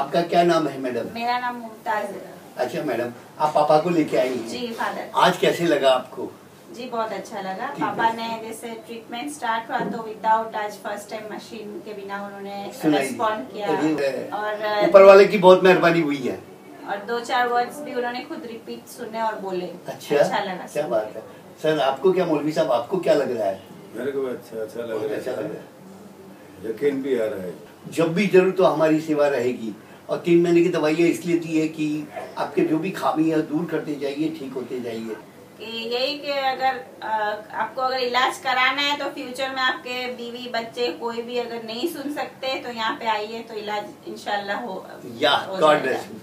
आपका क्या नाम है मैडम? मेरा नाम मुमताज है। अच्छा मैडम, आप पापा को लेके आई हैं? जी फादर। आज कैसे लगा आपको? जी बहुत अच्छा लगा। पापा ने जैसे ट्रीटमेंट स्टार्ट हुआ तो विदाउट आज फर्स्ट टाइम मशीन के बिना उन्होंने रिस्पॉन्ड किया और ऊपर वाले की बहुत मेहरबानी हुई है। और दो चार वर्ड्स भी उन्होंने खुद रिपीट सुने और बोले। अच्छा लगा। क्या बात है। सर आपको क्या, मौलवी साहब आपको क्या लग रहा है? मेरे को अच्छा लग रहा है, यकीन भी आ रहा है। जब भी जरूर तो हमारी सेवा रहेगी और 3 महीने की दवाइयाँ इसलिए दी है कि आपके जो भी खामी है दूर करते जाइए, ठीक होते जाइए। यही कि अगर आपको इलाज कराना है तो फ्यूचर में आपके बीवी बच्चे कोई भी अगर नहीं सुन सकते तो यहाँ पे आइए तो इलाज इंशाल्लाह हो।